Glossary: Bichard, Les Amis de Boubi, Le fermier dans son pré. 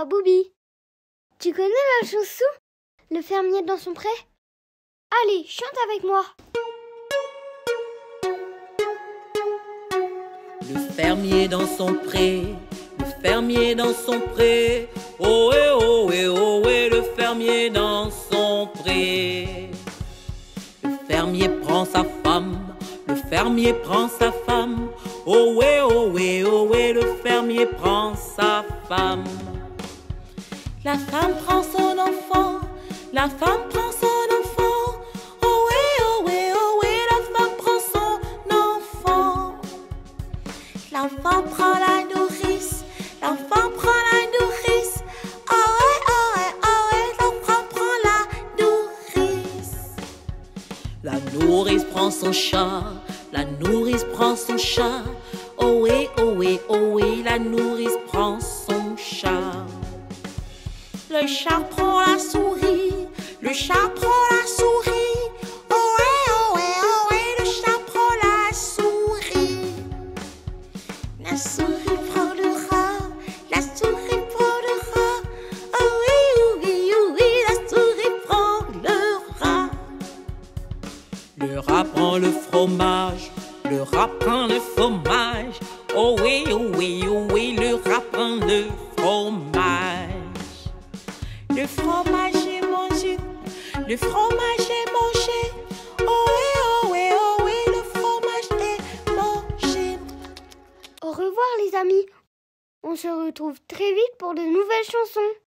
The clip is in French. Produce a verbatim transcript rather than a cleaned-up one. moi Boubi. Tu connais la chanson Le fermier dans son pré? Allez, chante avec moi. Le fermier dans son pré, le fermier dans son pré, ohé, ohé, ohé, le fermier dans son pré. Le fermier prend sa femme, le fermier prend sa femme, ohé, ohé, ohé, le fermier prend sa femme. La femme prend son enfant, la femme prend son enfant, ohé, ohé, ohé, la femme prend son enfant. L'enfant prend la nourrice, l'enfant prend la nourrice, ohé, ohé, ohé, l'enfant prend la nourrice. La nourrice prend son chat, la nourrice prend son chat, ohé, ohé, ohé, la nourrice prend son chat. Le chat prend la souris, le chat prend la souris, ohé, ohé, ohé, le chat prend la souris. La souris prend le rat, la souris prend le rat, ohé, ohé, ohé, la souris prend le rat. Le rat prend le fromage, le rat prend le fromage, ohé, ohé, ohé, le rat prend le fromage. Le fromage est mangé, le fromage est mangé, ohé, ohé, ohé, le fromage est mangé. Au revoir les amis, on se retrouve très vite pour de nouvelles chansons.